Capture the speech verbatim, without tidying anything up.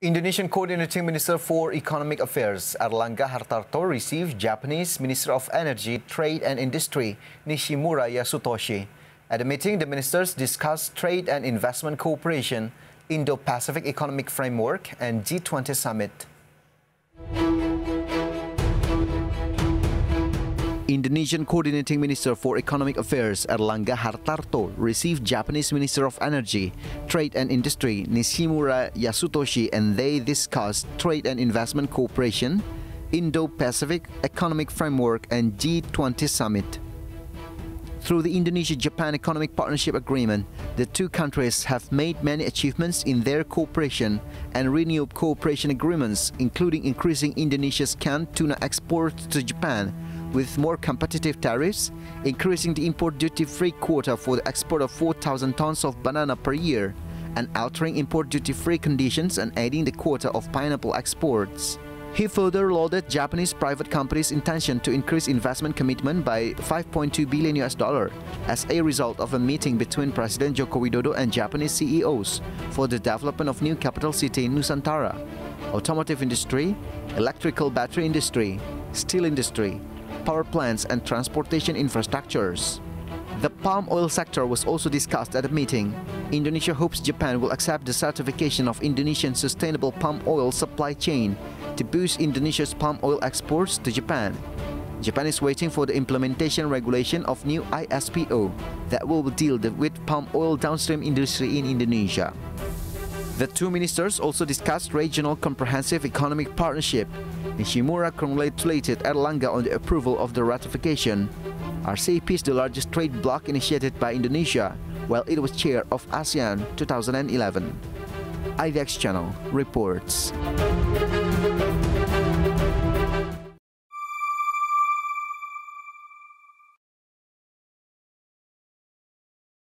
Indonesian Coordinating Minister for Economic Affairs Airlangga Hartarto received Japanese Minister of Energy, Trade and Industry Nishimura Yasutoshi. At the meeting, the ministers discussed trade and investment cooperation, Indo-Pacific Economic Framework and G twenty Summit. Indonesian Coordinating Minister for Economic Affairs Airlangga Hartarto received Japanese Minister of Energy, Trade and Industry Nishimura Yasutoshi, and they discussed trade and investment cooperation, Indo-Pacific Economic Framework and G twenty Summit. Through the Indonesia-Japan Economic Partnership Agreement, the two countries have made many achievements in their cooperation and renewed cooperation agreements, including increasing Indonesia's canned tuna exports to Japan with more competitive tariffs, increasing the import duty-free quota for the export of four thousand tons of banana per year, and altering import duty-free conditions and adding the quota of pineapple exports. He further lauded Japanese private companies' intention to increase investment commitment by five point two billion U S dollars as a result of a meeting between President Joko Widodo and Japanese C E Os for the development of new capital city in Nusantara, automotive industry, electrical battery industry, steel industry, power plants and transportation infrastructures. The palm oil sector was also discussed at the meeting. Indonesia hopes Japan will accept the certification of Indonesia's sustainable palm oil supply chain to boost Indonesia's palm oil exports to Japan. Japan is waiting for the implementation regulation of new I S P O that will deal with palm oil downstream industry in Indonesia. The two ministers also discussed regional comprehensive economic partnership. Nishimura congratulated Airlangga on the approval of the ratification. R C E P is the largest trade bloc initiated by Indonesia, while it was chair of ASEAN twenty eleven. I D X Channel reports.